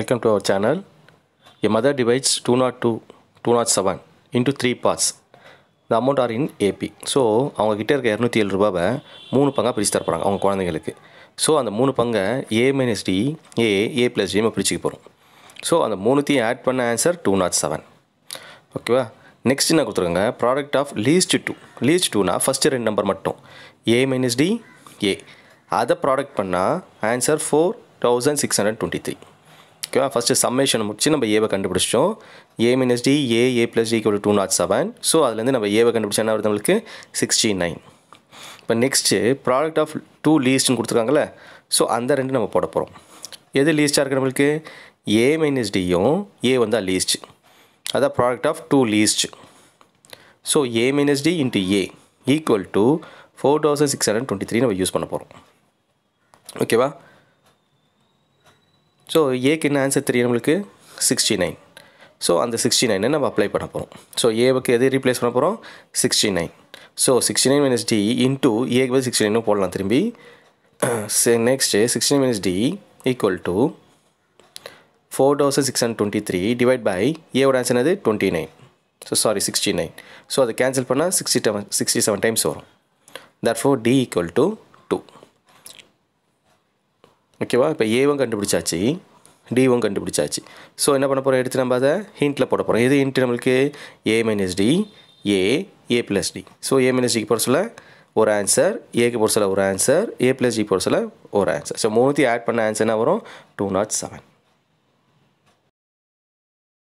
Welcome to our channel. A mother divides 207 into 3 parts. The amount are in AP. So, they get 207 rupees 3 panga pirichu tharanga avanga kulandengalukku. So, and the 3 panga A minus D, A plus D pirichu porom. So, and the 3 add panna answer 207. Okay va. Next na kuduthiranga product of least 2. Least 2 na first two number mattum. A minus D, A. Other product panna answer 4623. Okay, first summation முடிச்சு நம்ம a கண்டுபிடிச்சோம் a minus d a plus d equal to 207 so அதுல இருந்து நம்ம a கண்டுபிடிச்சா என்ன வருது நமக்கு 69 இப்போ next product of two least னு கொடுத்திருக்காங்கல சோ அந்த ரெண்டு நம்ம போட போறோம் எது least ஆ இருக்கு நமக்கு a minus d யும் a வந்தா least அத product of two least so a minus d into a equal to 4623 நம்ம யூஸ் பண்ண போறோம் ஓகேவா So, A answer 3 69. So, and the 69 we apply. So, A replace 69. So, 69 minus D into A equals 69. So, next, 69 minus D equal to 4623 divided by A answer is 29. So, sorry, 69. So, the cancel 67 times. Therefore, D equal to 2. Okay, now A one கண்டுபிடிச்சாச்சு D one கண்டுபிடிச்சாச்சு so என்ன பண்ணப் போறோம் எடுத்து நம்ம அத ஹிண்ட்ல போட போறோம் இது ஹிண்ட் நமக்கு A minus D A plus D so A minus D க்கு போறதுல ஒரு ஆன்சர் A க்கு போறதுல ஒரு ஆன்சர் A plus D போறதுல ஒரு ஆன்சர் so மூணுத்தி ஆட் பண்ண ஆன்சர் என்ன வரும் 207